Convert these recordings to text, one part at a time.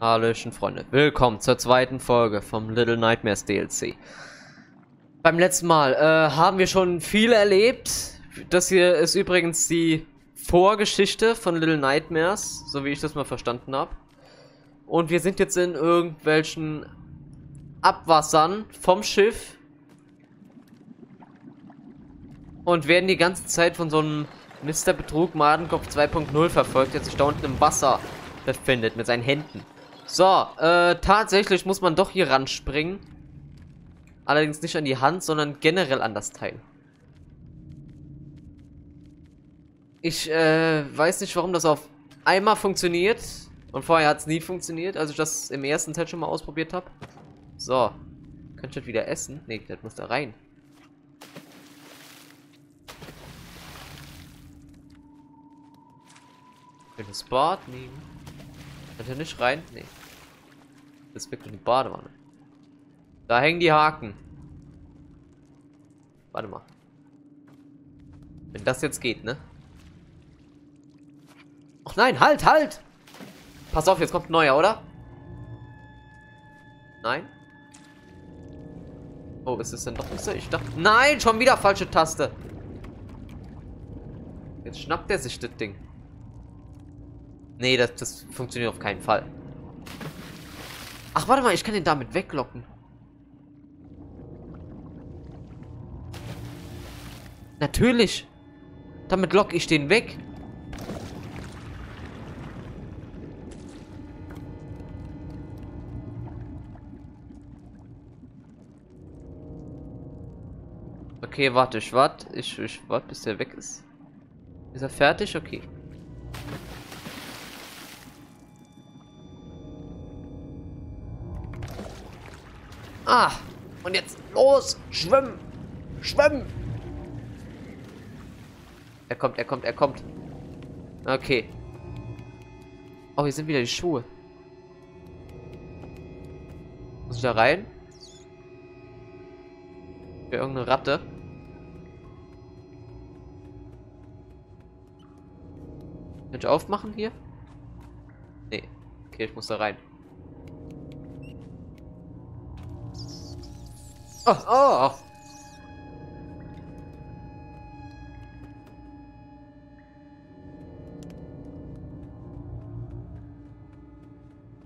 Hallöchen Freunde, willkommen zur zweiten Folge vom Little Nightmares DLC. Beim letzten Mal haben wir schon viel erlebt. Das hier ist übrigens die Vorgeschichte von Little Nightmares, so wie ich das mal verstanden habe. Und wir sind jetzt in irgendwelchen Abwassern vom Schiff und werden die ganze Zeit von so einem Mr. Betrug Madenkopf 2.0 verfolgt, der sich da unten im Wasser befindet mit seinen Händen. So, tatsächlich muss man doch hier ranspringen. Allerdings nicht an die Hand, sondern generell an das Teil. Ich weiß nicht, warum das auf einmal funktioniert. Und vorher hat es nie funktioniert, als ich das im ersten Teil schon mal ausprobiert habe. So, kann ich das wieder essen? Ne, das muss da rein. Ich will das Bad nehmen. Kann ich da nicht rein? Ne. Das ist wirklich eine Badewanne. Da hängen die Haken. Warte mal. Wenn das jetzt geht, ne? Ach nein, halt, halt! Pass auf, jetzt kommt ein neuer, oder? Nein? Oh, ist es denn doch nicht so? Ich dachte... Nein, schon wieder falsche Taste! Jetzt schnappt er sich das Ding. Nee, das funktioniert auf keinen Fall. Ach, warte mal, ich kann den damit weglocken. Natürlich. Damit locke ich den weg. Okay, warte, ich warte. Ich warte, bis der weg ist. Ist er fertig? Okay. Ah, und jetzt los, schwimmen, schwimmen. Er kommt, er kommt, er kommt. Okay. Oh, hier sind wieder die Schuhe. Muss ich da rein? Für irgendeine Ratte. Kann ich aufmachen hier? Nee. Okay, ich muss da rein. Oh, oh.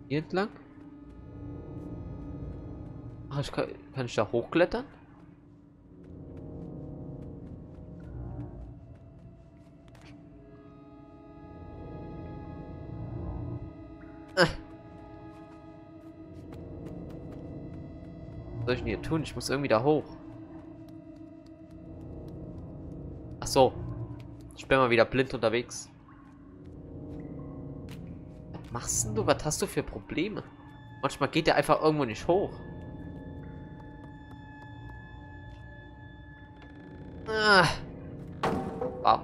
Hier entlang? Ach, ich kann ich da hochklettern? Was soll ich denn hier tun? Ich muss irgendwie da hoch. Ach so. Ich bin mal wieder blind unterwegs. Was machst denn du? Was hast du für Probleme? Manchmal geht der einfach irgendwo nicht hoch. Ah. Wow.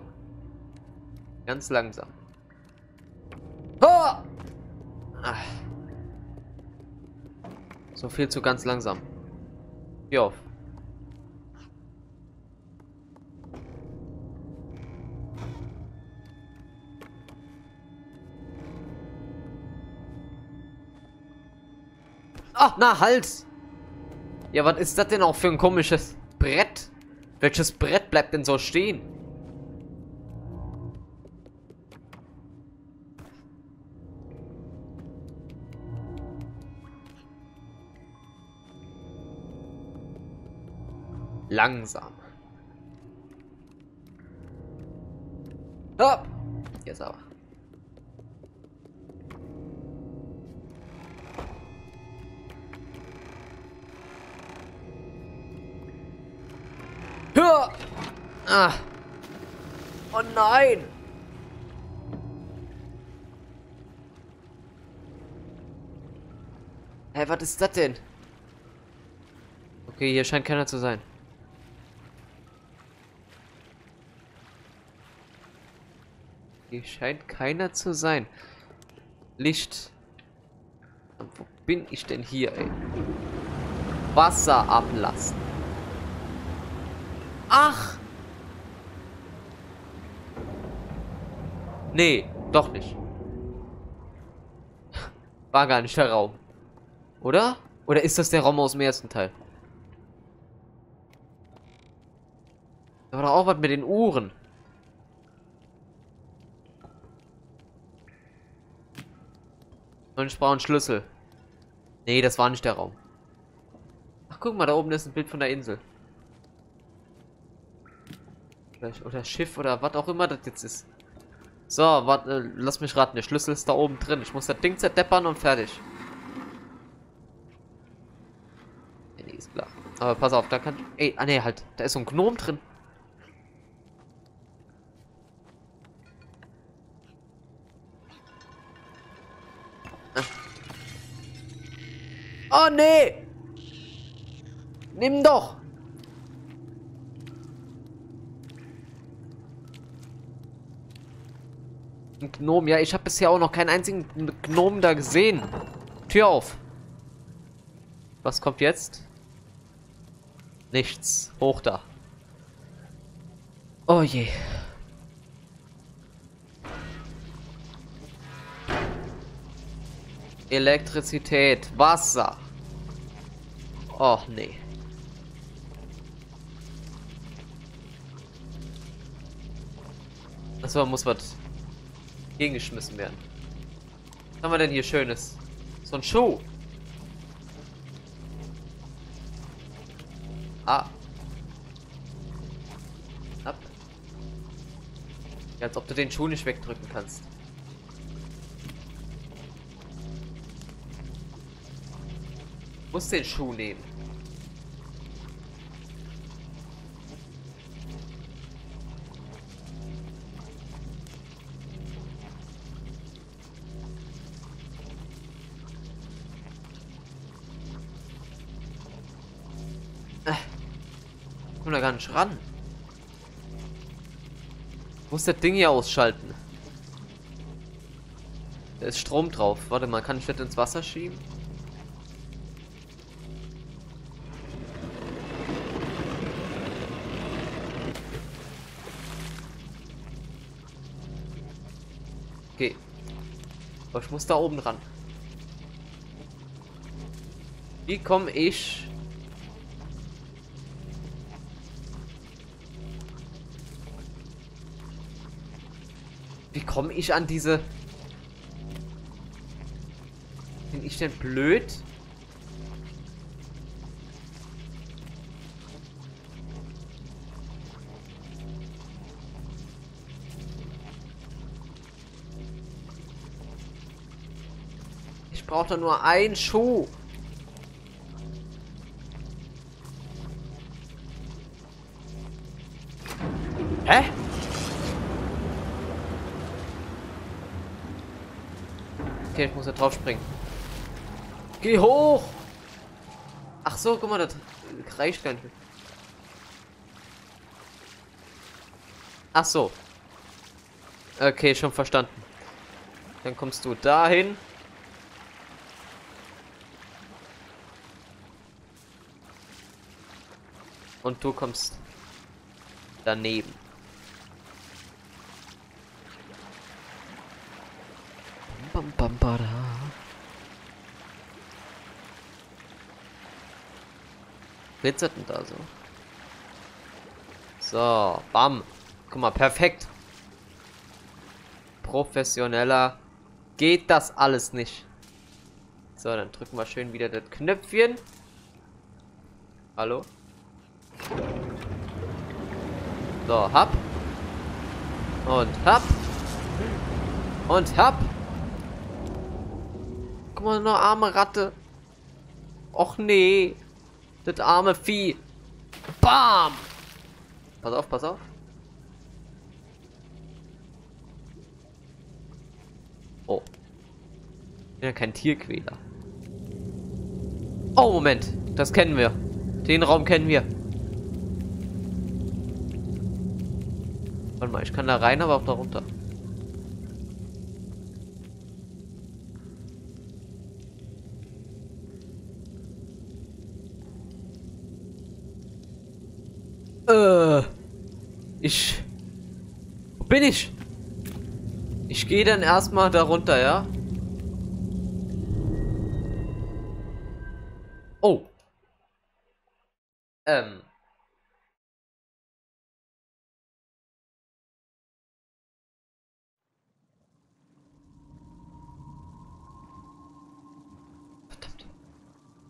Ganz langsam. Ah. So viel zu ganz langsam. Hier auf. Ach, na halt! Ja, was ist das denn auch für ein komisches Brett? Welches Brett bleibt denn so stehen? Langsam. Hopp! Jetzt aber. Hör! Ah. Oh nein! Hey, was ist das denn? Okay, hier scheint keiner zu sein. Hier scheint keiner zu sein. Licht. Und wo bin ich denn hier, ey? Wasser ablassen. Ach! Nee, doch nicht. War gar nicht der Raum. Oder? Oder ist das der Raum aus dem ersten Teil? Da war doch auch was mit den Uhren. Und ich brauche einen Schlüssel. Nee, das war nicht der Raum. Ach, guck mal, da oben ist ein Bild von der Insel. Oder Schiff oder was auch immer das jetzt ist. So, warte, lass mich raten. Der Schlüssel ist da oben drin. Ich muss das Ding zerdeppern und fertig. Nee, ist klar. Aber pass auf, da kann... Ey, ah ne, halt. Da ist so ein Gnom drin. Ah. Oh nee! Nimm doch! Ein Gnom, ja, ich habe bisher auch noch keinen einzigen Gnom da gesehen. Tür auf. Was kommt jetzt? Nichts. Hoch da. Oh je. Elektrizität, Wasser. Oh nee. Achso, muss was gegengeschmissen werden. Was haben wir denn hier Schönes? So ein Schuh. Ah. Ab. Ja, als ob du den Schuh nicht wegdrücken kannst. Du musst den Schuh nehmen. Da gar nicht ran. Ich muss das Ding hier ausschalten. Da ist Strom drauf. Warte mal, kann ich das ins Wasser schieben? Okay. Aber ich muss da oben ran. Wie komme ich... Komme ich an diese... Bin ich denn blöd? Ich brauche doch nur einen Schuh. Hä? Ich muss da drauf springen. Geh hoch! Ach so, guck mal, das reicht gar nicht. Ach so. Okay, schon verstanden. Dann kommst du dahin. Und du kommst daneben. Glitzert denn da so? So, bam. Guck mal, perfekt. Professioneller geht das alles nicht. So, dann drücken wir schön wieder das Knöpfchen. Hallo? So, hab. Und hab. Und hab. Guck mal, eine arme Ratte. Och nee. Das arme Vieh. Bam! Pass auf, pass auf. Oh. Ich bin ja kein Tierquäler. Oh, Moment. Das kennen wir. Den Raum kennen wir. Warte mal, ich kann da rein, aber auch da runter. Wo bin ich? Ich gehe dann erstmal da runter, ja? Oh.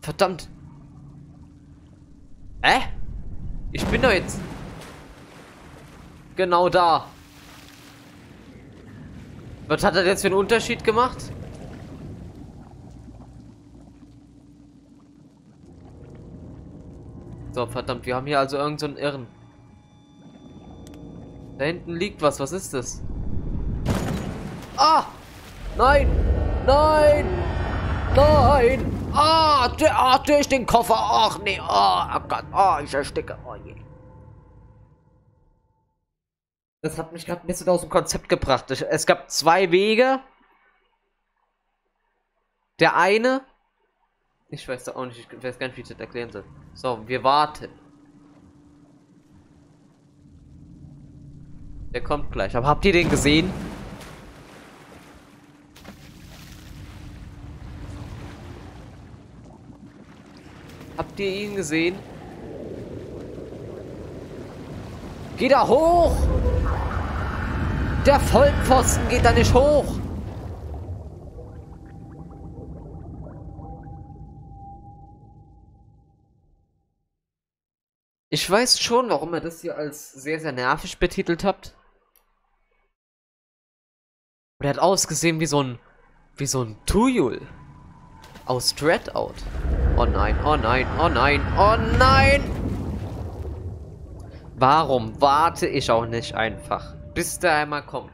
Verdammt. Ich bin doch jetzt genau da. Was hat das jetzt für einen Unterschied gemacht? So, verdammt, wir haben hier also irgend so einen Irren. Da hinten liegt was. Was ist das? Ah! Nein! Nein! Nein! Ah, durch den Koffer. Ach nee, oh Gott, oh, ich ersticke. Oh je. Das hat mich gerade ein bisschen aus dem Konzept gebracht. Es gab zwei Wege. Der eine. Ich weiß da auch nicht, ich weiß gar nicht, wie ich das erklären soll. So, wir warten. Der kommt gleich. Aber habt ihr den gesehen? Habt ihr ihn gesehen? Geh da hoch! Der Vollpfosten geht da nicht hoch! Ich weiß schon, warum ihr das hier als sehr, sehr nervig betitelt habt. Und er hat ausgesehen wie so ein... Tuyul. Aus Dreadout. Oh nein, oh nein, oh nein, oh nein! Warum warte ich auch nicht einfach, bis der einmal kommt?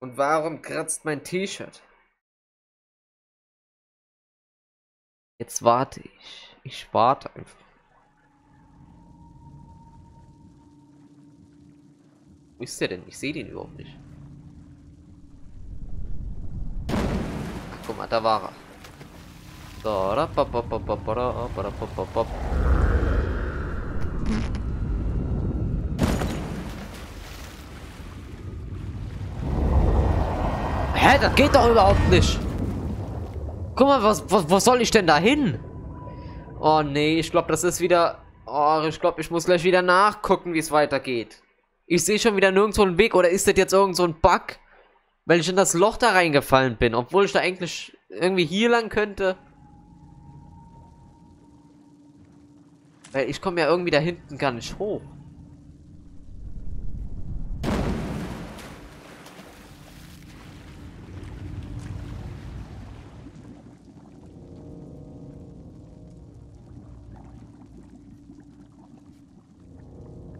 Und warum kratzt mein T-Shirt? Jetzt warte ich. Ich warte einfach. Wo ist der denn? Ich sehe den überhaupt nicht. Ach, guck mal, da war er. Hä, das geht doch überhaupt nicht. Guck mal, was soll ich denn da hin? Oh nee, ich glaube, das ist wieder... Oh, ich glaube, ich muss gleich wieder nachgucken, wie es weitergeht. Ich sehe schon wieder nirgendwo einen Weg. Oder ist das jetzt irgend so ein Bug? Weil ich in das Loch da reingefallen bin. Obwohl ich da eigentlich irgendwie hier lang könnte. Weil ich komme ja irgendwie da hinten gar nicht hoch.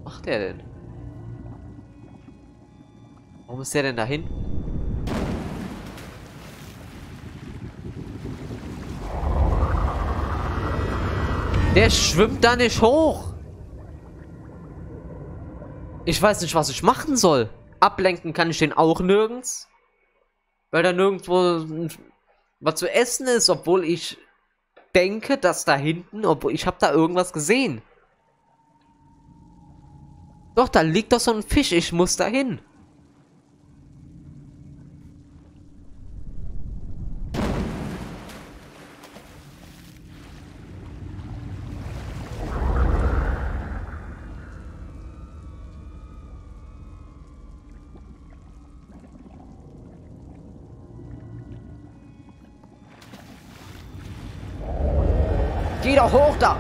Was macht der denn? Warum ist der denn da hinten? Der schwimmt da nicht hoch. Ich weiß nicht, was ich machen soll. Ablenken kann ich den auch nirgends. Weil da nirgendwo was zu essen ist, obwohl ich denke, dass da hinten, obwohl ich habe da irgendwas gesehen. Doch, da liegt doch so ein Fisch. Ich muss da hin. Geh doch hoch da!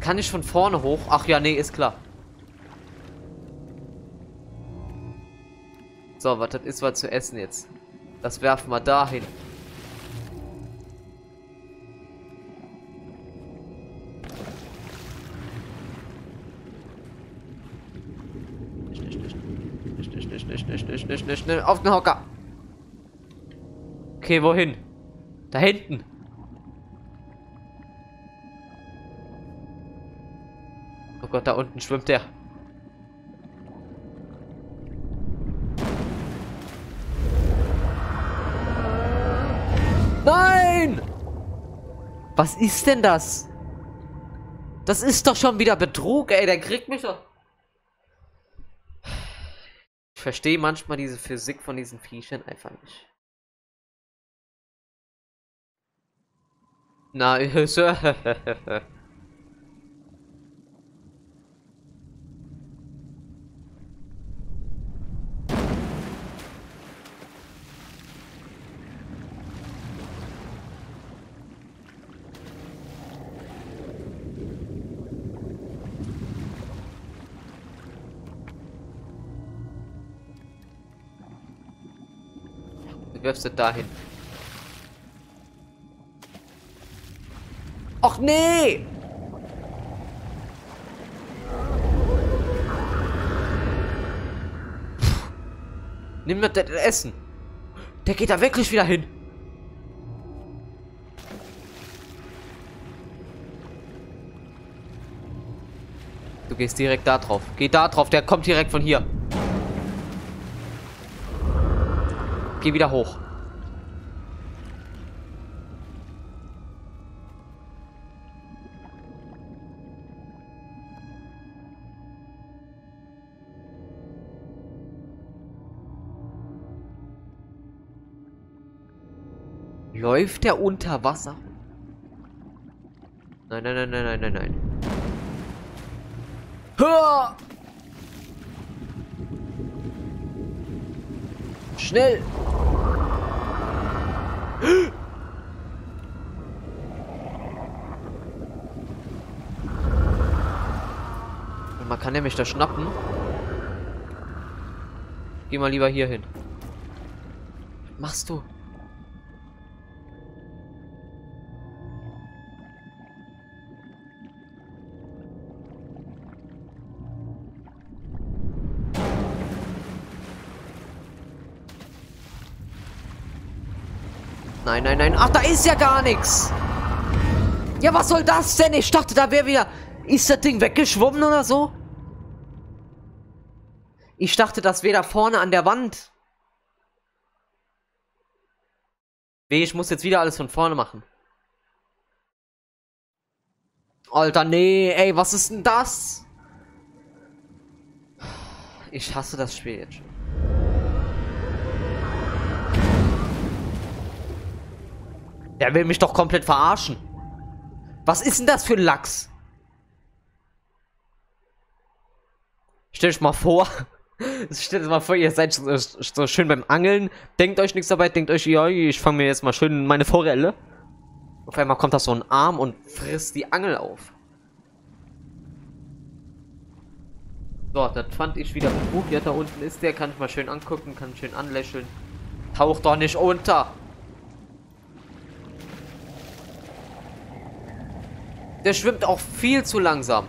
Kann ich von vorne hoch? Ach ja, nee, ist klar. So, was das ist, was zu essen jetzt. Das werfen wir dahin. Schnell, auf den Hocker! Okay, wohin? Da hinten. Oh Gott, da unten schwimmt der. Nein! Was ist denn das? Das ist doch schon wieder Betrug, ey. Der kriegt mich doch. Ich verstehe manchmal diese Physik von diesen Viechern einfach nicht. Na, Sir. Wirfst du dahin? Och nee! Pff, nimm mir das Essen. Der geht da wirklich wieder hin. Du gehst direkt da drauf. Geh da drauf. Der kommt direkt von hier. Geh wieder hoch. Läuft der unter Wasser? Nein, nein, nein, nein, nein, nein. Hör! Schnell! Man kann nämlich da schnappen. Geh mal lieber hier hin. Was machst du? Nein, nein, nein. Ach, da ist ja gar nichts. Ja, was soll das denn? Ich dachte, da wäre wieder... Ist das Ding weggeschwommen oder so? Ich dachte, das wäre da vorne an der Wand. Weh, ich muss jetzt wieder alles von vorne machen. Alter, nee. Ey, was ist denn das? Ich hasse das Spiel jetzt schon. Der will mich doch komplett verarschen. Was ist denn das für ein Lachs? Stellt euch mal vor. Stellt euch mal vor, ihr seid so schön beim Angeln. Denkt euch nichts dabei. Denkt euch, ja, ich fange mir jetzt mal schön meine Forelle. Auf einmal kommt da so ein Arm und frisst die Angel auf. So, das fand ich wieder gut. Ja, da unten ist der. Kann ich mal schön angucken. Kann schön anlächeln. Taucht doch nicht unter. Der schwimmt auch viel zu langsam.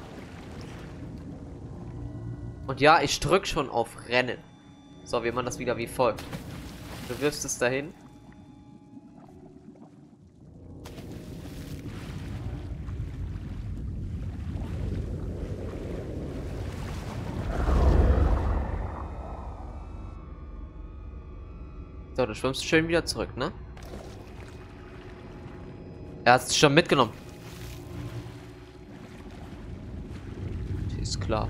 Und ja, ich drück schon auf Rennen. So, wir machen das wieder wie folgt. Du wirfst es dahin. So, du schwimmst schön wieder zurück, ne? Er hat es schon mitgenommen. Ist klar.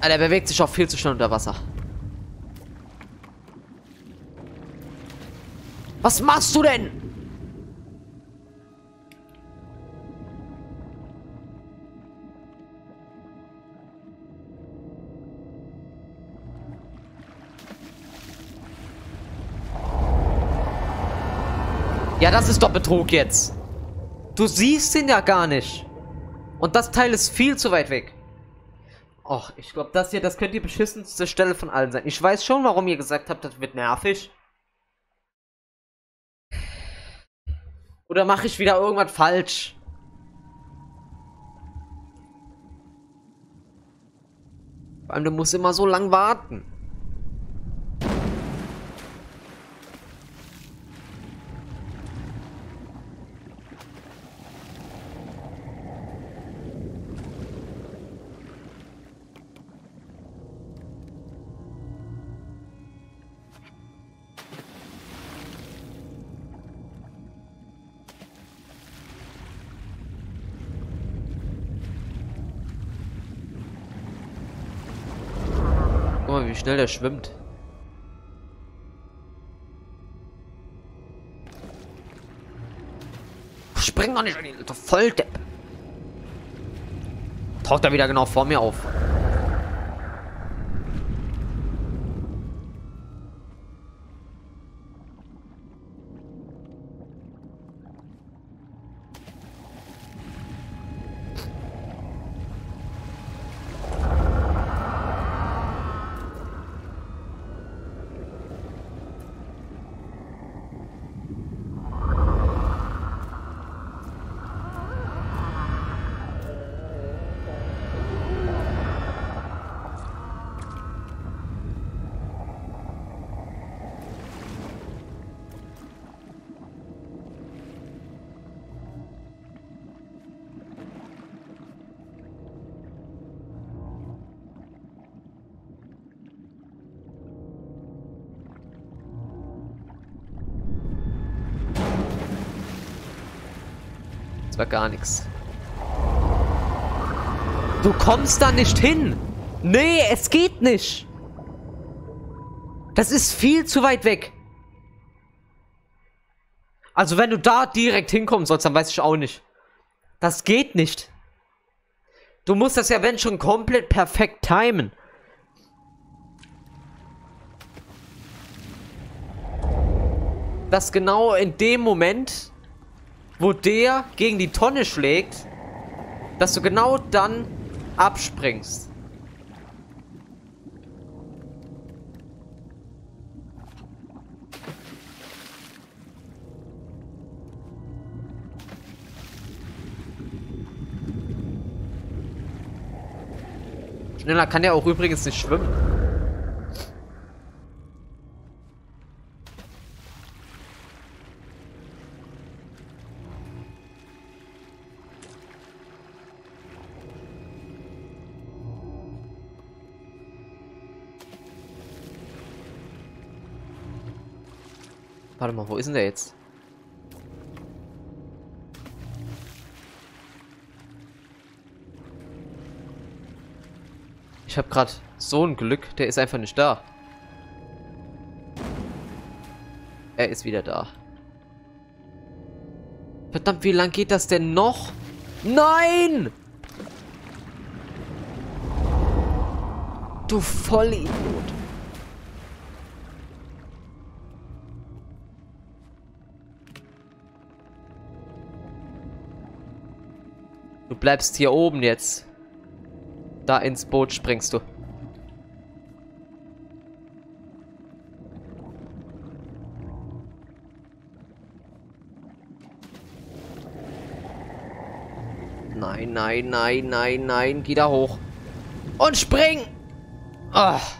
Aber er bewegt sich auch viel zu schnell unter Wasser. Was machst du denn? Ja, das ist doch Betrug jetzt. Du siehst ihn ja gar nicht. Und das Teil ist viel zu weit weg. Och, ich glaube, das hier, das könnte die beschissenste Stelle von allen sein. Ich weiß schon, warum ihr gesagt habt, das wird nervig. Oder mache ich wieder irgendwas falsch? Vor allem, du musst immer so lang warten. mal, wie schnell der schwimmt. Spring doch nicht an ihn, alter Volldepp. Taucht er wieder genau vor mir auf. War gar nichts. Du kommst da nicht hin. Nee, es geht nicht. Das ist viel zu weit weg. Also wenn du da direkt hinkommen sollst, dann weiß ich auch nicht. Das geht nicht. Du musst das ja, wenn schon, komplett perfekt timen. Das genau in dem Moment, wo der gegen die Tonne schlägt, dass du genau dann abspringst. Schneller kann der auch übrigens nicht schwimmen. Warte mal, wo ist denn der jetzt? Ich habe gerade so ein Glück, der ist einfach nicht da. Er ist wieder da. Verdammt, wie lang geht das denn noch? Nein! Du Vollidiot. Du bleibst hier oben jetzt. Da ins Boot springst du. Nein, nein, nein, nein, nein. Geh da hoch. Und spring! Ach.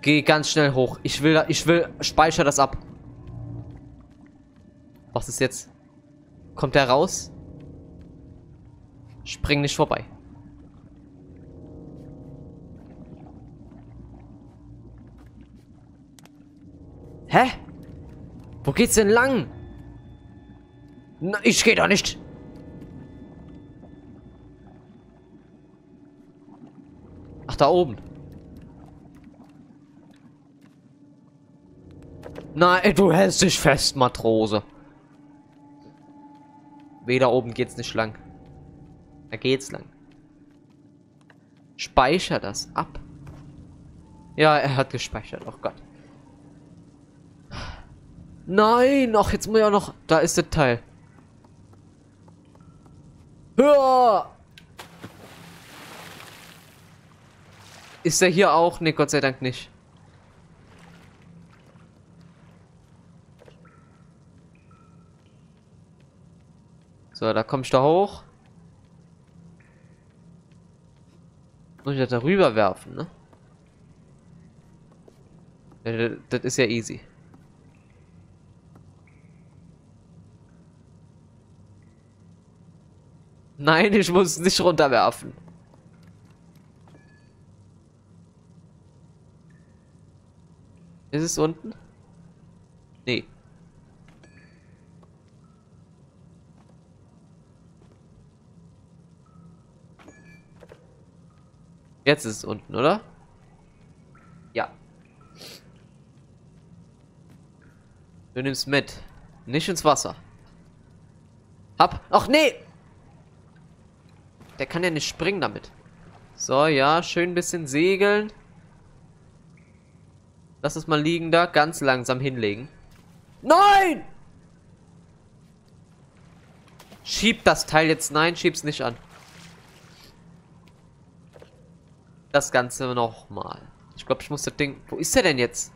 Geh ganz schnell hoch. Speicher das ab. Was ist jetzt? Kommt der raus? Spring nicht vorbei. Hä? Wo geht's denn lang? Na, ich geh da nicht. Ach, da oben. Nein, du hältst dich fest, Matrose. Weder oben geht's nicht lang. Da geht's lang. Speicher das ab. Ja, er hat gespeichert. Oh Gott. Nein, ach, jetzt muss ich auch noch. Da ist der Teil. Hör! Ist er hier auch? Ne, Gott sei Dank nicht. So, da komm ich da hoch. Muss ich das da rüber werfen, ne? Das ist ja easy. Nein, ich muss es nicht runterwerfen. Ist es unten? Nee. Jetzt ist es unten, oder? Du nimmst mit. Nicht ins Wasser. Ab. Ach nee! Der kann ja nicht springen damit. So, ja, schön ein bisschen segeln. Lass es mal liegen da. Ganz langsam hinlegen. Nein! Schieb das Teil jetzt. Nein, schieb's nicht an. Das Ganze nochmal. Ich glaube, ich muss das Ding... Wo ist der denn jetzt?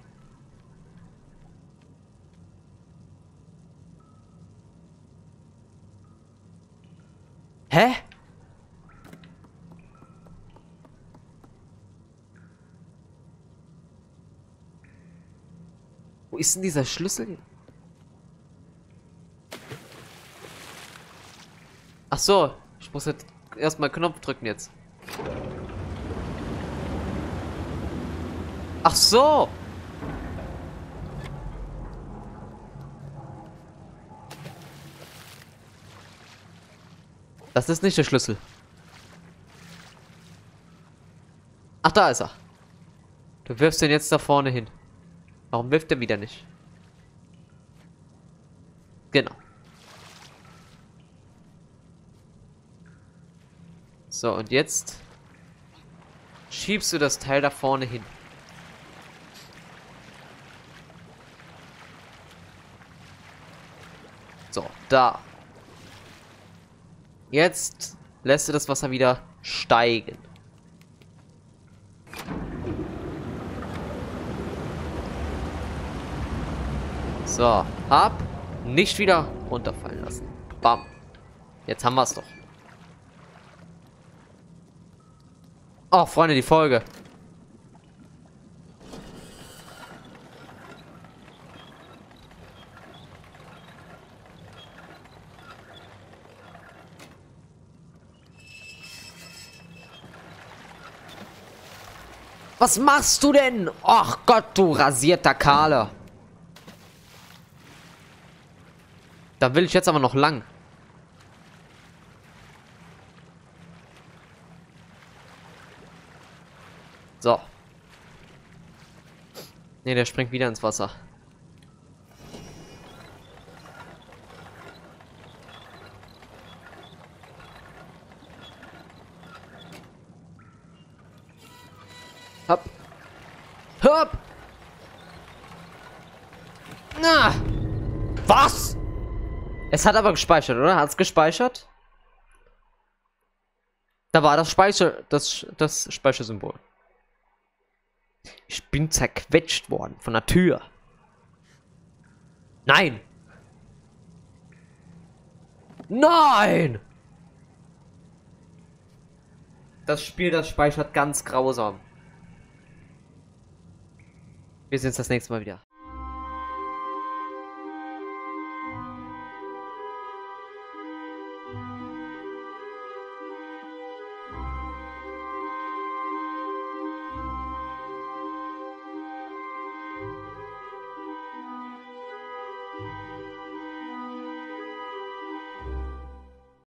Hä? Wo ist denn dieser Schlüssel? Ach so, ich muss jetzt erstmal Knopf drücken jetzt. Ach so! Das ist nicht der Schlüssel. Ach, da ist er. Du wirfst den jetzt da vorne hin. Warum wirft er wieder nicht? Genau. So, und jetzt schiebst du das Teil da vorne hin. So, da. Jetzt lässt du das Wasser wieder steigen. So, ab. Nicht wieder runterfallen lassen. Bam. Jetzt haben wir es doch. Oh, Freunde, die Folge. Was machst du denn? Ach Gott, du rasierter Kahle. Da will ich jetzt aber noch lang. So. Ne, der springt wieder ins Wasser. Hopp. Hopp. Na. Was? Es hat aber gespeichert, oder? Hat es gespeichert? Da war das Speichersymbol. Ich bin zerquetscht worden von der Tür. Nein. Nein. Das Spiel, das speichert ganz grausam. Wir sehen uns das nächste Mal wieder.